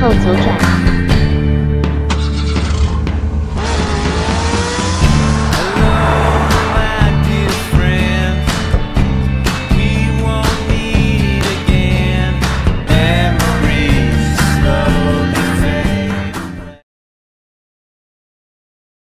后左转。